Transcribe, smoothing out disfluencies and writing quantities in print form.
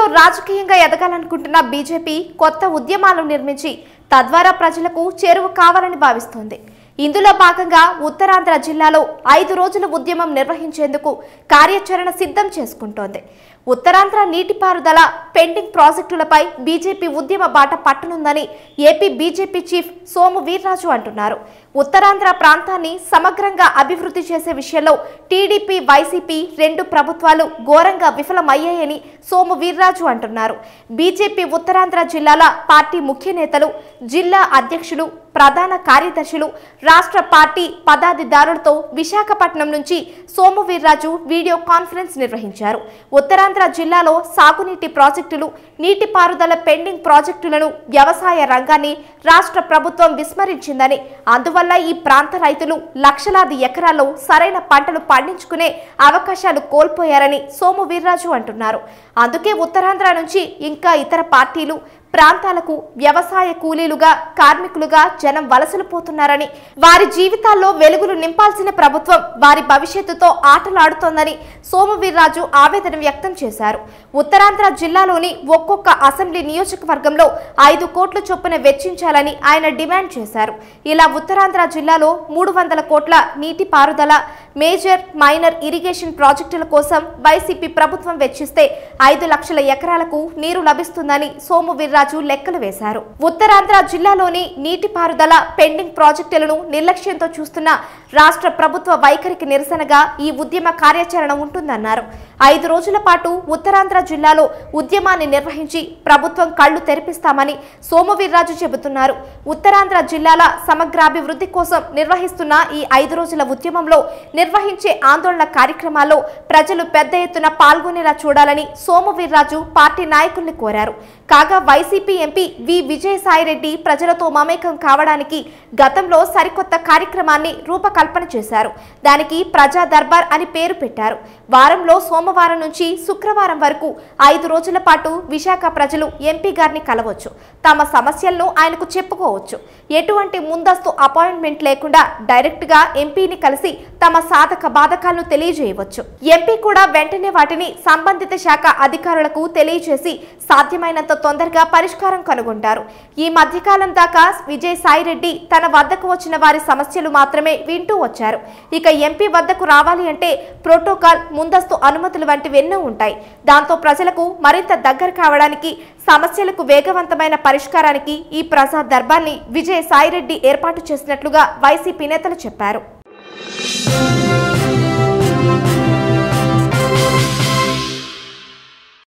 ఏపీలో రాజకీయంగా ఎదగాలనుకుంటున్న బీజేపీ కొత్త ఉద్యమాలను నిర్మించి తద్వారా ప్రజలకు చేరువ కావాలని భావిస్తుంది. ఇందులో భాగంగా ఉత్తరాంధ్ర జిల్లాలో 5 రోజుల ఉద్యమం నిర్వహించేందుకు కార్యాచరణ సిద్ధం చేసుకుంటోంది. ఉత్తరాంధ్ర నీటిపారుదల పెండింగ్ ప్రాజెక్టులపై బీజేపీ ఉద్యమ బాట పట్టనుందని AP BJP chief Somu Veerraju అంటున్నారు. ఉత్తరాంధ్ర ప్రాంతాన్ని సమగ్రంగా అభివృద్ధి చేసే విషయంలో టీడీపీ వైసీపీ రెండు ప్రభుత్వాలు ఘోరంగా విఫలమయ్యాయని సోము వీర్రాజు అంటున్నారు. బీజేపీ ఉత్తరాంధ్ర జిల్లాల పార్టీ ముఖ్య నేతలు, జిల్లా అధ్యక్షులు, ప్రధాన కార్యదర్శులు, రాష్ట్ర పార్టీ పదాధికారులతో విశాఖపట్నం నుంచి సోము వీర్రాజు వీడియో కాన్ఫరెన్స్ నిర్వహించారు. ఉత్తరాంధ్ర జిల్లాలో సాగునీటి ప్రాజెక్టులు, నీటిపారుదల పెండింగ్ ప్రాజెక్టులను, వ్యవసాయ రంగాన్ని రాష్ట్ర ప్రభుత్వం విస్మరించిందని, అందువల్ల ఈ ప్రాంత రైతులు లక్షలాది ఎకరాల్లో సరైన పంటలు పండించుకునే అవకాశాలు కోల్పోయారని సోము వీర్రాజు అంటున్నారు. అందుకే ఉత్తరాంధ్ర నుంచి ఇంకా ఇతర పార్టీలు ప్రాంతాలకు వ్యవసాయ కూలీలుగా, కార్మికులుగా జనం వలసలు పోతున్నారని, వారి జీవితాల్లో వెలుగులు నింపాల్సిన ప్రభుత్వం వారి భవిష్యత్తుతో ఆటలాడుతోందని సోము వీర్రాజు ఆవేదన వ్యక్తం చేశారు. ఉత్తరాంధ్ర జిల్లాలోని ఒక్కొక్క అసెంబ్లీ నియోజకవర్గంలో 5 కోట్ల చొప్పున వెచ్చించాలని ఆయన డిమాండ్ చేశారు. ఇలా ఉత్తరాంధ్ర జిల్లాలో 300 కోట్ల నీటిపారుదల, మేజర్ మైనర్ ఇరిగేషన్ ప్రాజెక్టుల కోసం వైసీపీ ప్రభుత్వం వెచ్చిస్తే 5 లక్షల ఎకరాలకు నీరు లభిస్తుందని సోము వీర్రాజు లెక్కలు వేశారు. ఉత్తరాంధ్ర జిల్లాలోని నీటిపారుదల పెండింగ్ ప్రాజెక్టులను నిర్లక్ష్యంతో చూస్తున్న రాష్ట్ర ప్రభుత్వ వైఖరికి నిరసనగా ఈ ఉద్యమ కార్యాచరణ ఉంటుందన్నారు. 5 రోజుల పాటు ఉత్తరాంధ్ర జిల్లాలో ఉద్యమాన్ని నిర్వహించి ప్రభుత్వం కళ్లు తెరిపిస్తామని సోము వీర్రాజు చెబుతున్నారు. ఉత్తరాంధ్ర జిల్లాల సమగ్రాభివృద్ధి కోసం నిర్వహిస్తున్న ఈ 5 రోజుల ఉద్యమంలో నిర్వహించే ఆందోళన కార్యక్రమాల్లో ప్రజలు పెద్ద ఎత్తున పాల్గొనేలా చూడాలని సోము వీర్రాజు పార్టీ నాయకుల్ని కోరారు. కాగా వైసీపీ ఎంపీ విజయ్ సాయి రెడ్డి ప్రజలతో మమేకం కావడానికి గతంలో సరికొత్త కార్యక్రమాన్ని రూపకల్పన చేశారు. దానికి ప్రజా దర్బార్ అని పేరు పెట్టారు. వారంలో సోమవారం నుంచి శుక్రవారం వరకు 5 రోజుల పాటు విశాఖ ప్రజలు ఎంపీ గారిని కలవచ్చు, తమ సమస్యలను ఆయనకు చెప్పుకోవచ్చు. ఎటువంటి ముందస్తు అపాయింట్మెంట్ లేకుండా డైరెక్ట్ గా ఎంపీని కలిసి తమ సాధక బాధకాలను తెలియజేయవచ్చు. ఎంపీ కూడా వెంటనే వాటిని సంబంధిత శాఖ అధికారులకు తెలియజేసి సాధ్యమైనంత తొందరగా పరిష్కారం కనుగొంటారు. ఈ మధ్యకాలం దాకా విజయ్ సాయి రెడ్డి తన వద్దకు వచ్చిన వారి సమస్యలు మాత్రమే వింటూ వచ్చారు. ఇక ఎంపీ వద్దకు రావాలి అంటే ప్రోటోకాల్, ముందస్తు అనుమతులు వంటివెన్నో ఉంటాయి. దాంతో ప్రజలకు మరింత దగ్గర కావడానికి, సమస్యలకు వేగవంతమైన పరిష్కారానికి ఈ ప్రజా దర్బార్ని విజయ్ సాయి రెడ్డి ఏర్పాటు చేసినట్లుగా వైసీపీ నేతలు చెప్పారు.